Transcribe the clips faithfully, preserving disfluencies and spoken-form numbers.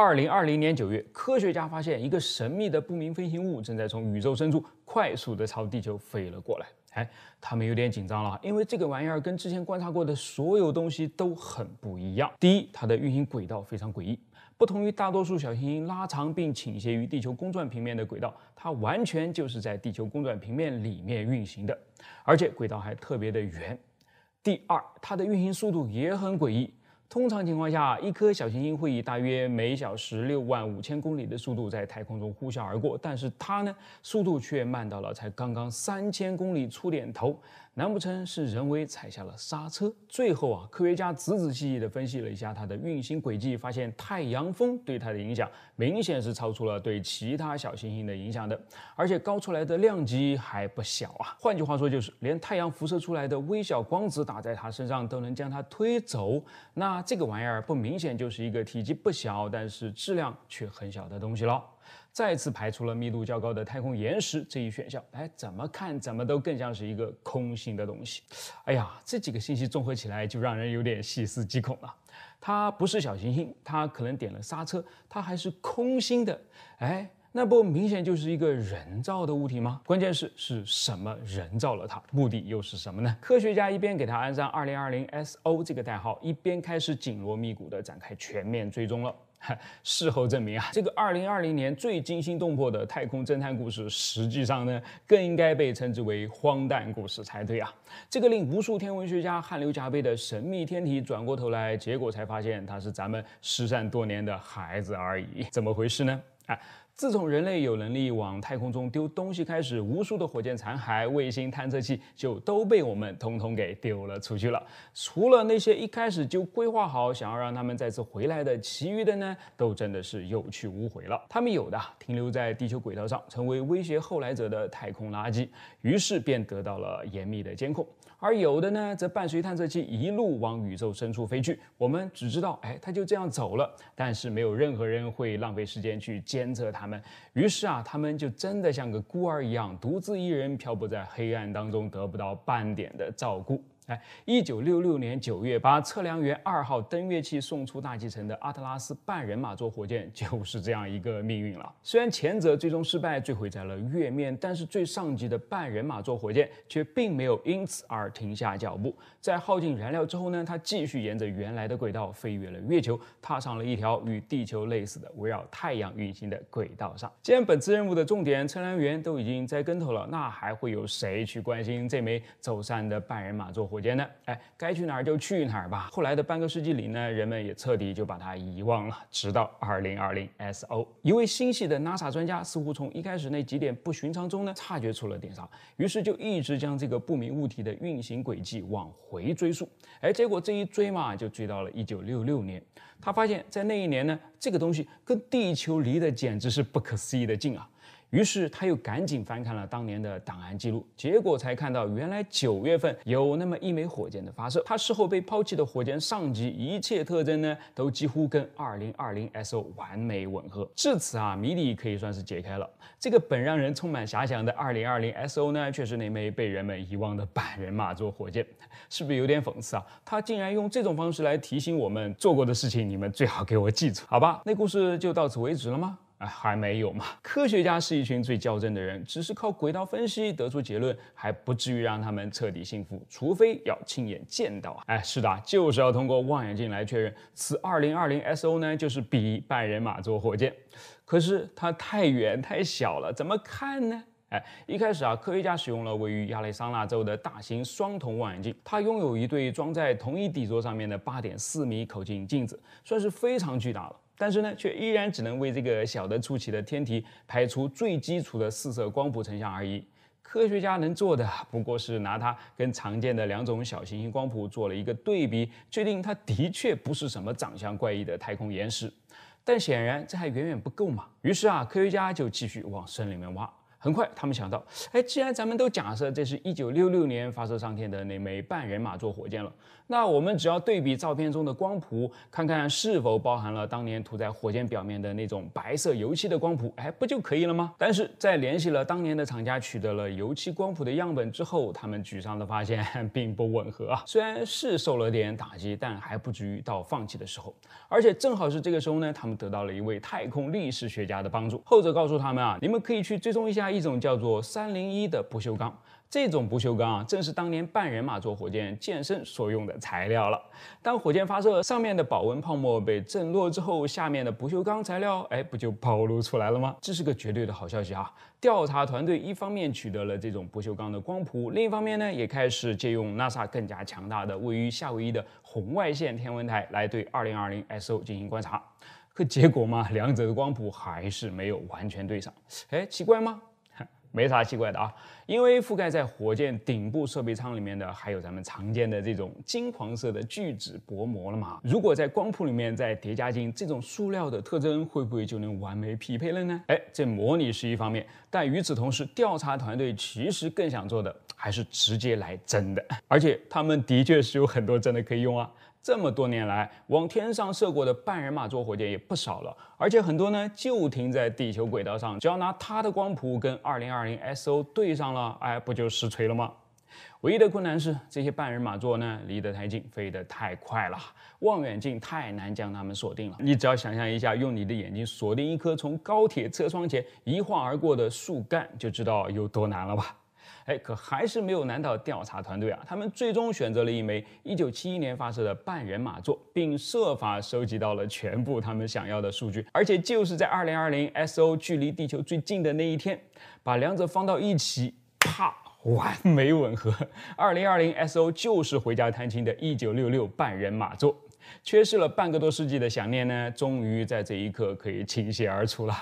二零二零年九月，科学家发现一个神秘的不明飞行物正在从宇宙深处快速的朝地球飞了过来。哎，他们有点紧张了，因为这个玩意儿跟之前观察过的所有东西都很不一样。第一，它的运行轨道非常诡异。 不同于大多数小行星拉长并倾斜于地球公转平面的轨道，它完全就是在地球公转平面里面运行的，而且轨道还特别的圆。第二，它的运行速度也很诡异。通常情况下，一颗小行星会以大约每小时六万五千公里的速度在太空中呼啸而过，但是它呢，速度却慢到了才刚刚三千公里出点头。难不成是人为踩下了刹车？最后啊，科学家仔仔细细地分析了一下它的运行轨迹，发现太阳风对它的影响明显是超出了对其他小行星的影响的，而且高出来的量级还不小啊。换句话说，就是连太阳辐射出来的微小光子打在它身上都能将它推走，那这个玩意儿不明显就是一个体积不小，但是质量却很小的东西了。 再次排除了密度较高的太空岩石这一选项，哎，怎么看怎么都更像是一个空心的东西。哎呀，这几个信息综合起来就让人有点细思极恐了。它不是小行星，它可能点了刹车，它还是空心的，哎。 那不明显就是一个人造的物体吗？关键是是什么人造了它？目的又是什么呢？科学家一边给它安上二零二零 S O 这个代号，一边开始紧锣密鼓地展开全面追踪了。事后证明啊，这个二零二零年最惊心动魄的太空侦探故事，实际上呢，更应该被称之为荒诞故事才对啊！这个令无数天文学家汗流浃背的神秘天体，转过头来，结果才发现它是咱们失散多年的孩子而已。怎么回事呢？啊！ 自从人类有能力往太空中丢东西开始，无数的火箭残骸、卫星探测器就都被我们统统给丢了出去了。除了那些一开始就规划好想要让他们再次回来的，其余的呢，都真的是有去无回了。他们有的停留在地球轨道上，成为威胁后来者的太空垃圾，于是便得到了严密的监控；而有的呢，则伴随探测器一路往宇宙深处飞去。我们只知道，哎，它就这样走了，但是没有任何人会浪费时间去监测它们。 于是啊，他们就真的像个孤儿一样，独自一人漂泊在黑暗当中，得不到半点的照顾。哎，一九六六年九月，把测量员二号登月器送出大气层的阿特拉斯半人马座火箭就是这样一个命运了。虽然前者最终失败，坠毁在了月面，但是最上级的半人马座火箭却并没有因此而停下脚步。在耗尽燃料之后呢，它继续沿着原来的轨道飞越了月球，踏上了一条与地球类似的围绕太阳运行的轨道上。既然本次任务的重点测量员都已经栽跟头了，那还会有谁去关心这枚走散的半人马座火箭？ 火箭呢？哎，该去哪儿就去哪儿吧。后来的半个世纪里呢，人们也彻底就把它遗忘了，直到二零二零 S O。一位新系的 NASA 专家似乎从一开始那几点不寻常中呢，察觉出了点啥，于是就一直将这个不明物体的运行轨迹往回追溯。哎，结果这一追嘛，就追到了一九六六年。他发现，在那一年呢，这个东西跟地球离得简直是不可思议的近啊。 于是他又赶紧翻看了当年的档案记录，结果才看到原来九月份有那么一枚火箭的发射。他事后被抛弃的火箭上级一切特征呢，都几乎跟二零二零 S O 完美吻合。至此啊，谜底可以算是解开了。这个本让人充满遐想的二零二零 S O 呢，却是那枚被人们遗忘的半人马座火箭，是不是有点讽刺啊？他竟然用这种方式来提醒我们做过的事情，你们最好给我记住，好吧？那故事就到此为止了吗？ 啊，还没有嘛！科学家是一群最较真的人，只是靠轨道分析得出结论，还不至于让他们彻底信服，除非要亲眼见到啊！哎，是的，就是要通过望远镜来确认。此二零二零 S O 呢，就是比半人马座火箭，可是它太远太小了，怎么看呢？ 哎，一开始啊，科学家使用了位于亚利桑那州的大型双筒望远镜，它拥有一对装在同一底座上面的 八点四米口径镜子，算是非常巨大了。但是呢，却依然只能为这个小得出奇的天体排除最基础的四色光谱成像而已。 科学家能做的不过是拿它跟常见的两种小行星光谱做了一个对比，确定它的确不是什么长相怪异的太空岩石。但显然这还远远不够嘛。于是啊，科学家就继续往深里面挖。 很很快，他们想到，哎，既然咱们都假设这是一九六六年发射上天的那枚半人马座火箭了，那我们只要对比照片中的光谱，看看是否包含了当年涂在火箭表面的那种白色油漆的光谱，哎，不就可以了吗？但是在联系了当年的厂家取得了油漆光谱的样本之后，他们沮丧地发现并不吻合啊。虽然是受了点打击，但还不至于到放弃的时候。而且正好是这个时候呢，他们得到了一位太空历史学家的帮助，后者告诉他们啊，你们可以去追踪一下。 一种叫做三零一的不锈钢，这种不锈钢啊，正是当年半人马座火箭健身所用的材料了。当火箭发射，上面的保温泡沫被震落之后，下面的不锈钢材料，哎，不就暴露出来了吗？这是个绝对的好消息啊！调查团队一方面取得了这种不锈钢的光谱，另一方面呢，也开始借用 NASA 更加强大的位于夏威夷的红外线天文台来对二零二零 S O 进行观察。可结果嘛，两者的光谱还是没有完全对上。哎，奇怪吗？ 没啥奇怪的啊，因为覆盖在火箭顶部设备舱里面的还有咱们常见的这种金黄色的聚酯薄膜了嘛。如果在光谱里面再叠加进这种塑料的特征，会不会就能完美匹配了呢？哎，这模拟是一方面，但与此同时，调查团队其实更想做的还是直接来真的，而且他们的确是有很多真的可以用啊。 这么多年来，往天上射过的半人马座火箭也不少了，而且很多呢就停在地球轨道上，只要拿它的光谱跟二零二零 S O 对上了，哎，不就实锤了吗？唯一的困难是，这些半人马座呢离得太近，飞得太快了，望远镜太难将它们锁定了。你只要想象一下，用你的眼睛锁定一颗从高铁车窗前一晃而过的树干，就知道有多难了吧？ 哎，可还是没有难倒调查团队啊！他们最终选择了一枚一九七一年发射的半人马座，并设法收集到了全部他们想要的数据。而且就是在二零二零 S O 距离地球最近的那一天，把两者放到一起，啪，完美吻合。二零二零 S O 就是回家探亲的一九六六半人马座，缺失了半个多世纪的想念呢，终于在这一刻可以倾泻而出了。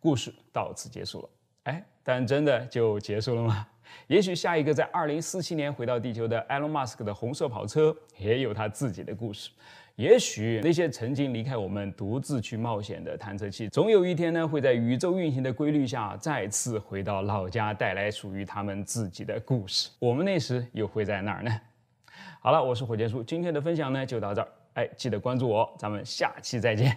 故事到此结束了。哎，但真的就结束了吗？ 也许下一个在二零四七年回到地球的 Elon Musk 的红色跑车也有他自己的故事。也许那些曾经离开我们独自去冒险的探测器，总有一天呢会在宇宙运行的规律下再次回到老家，带来属于他们自己的故事。我们那时又会在哪儿呢？好了，我是火箭叔，今天的分享呢就到这儿。哎，记得关注我，咱们下期再见。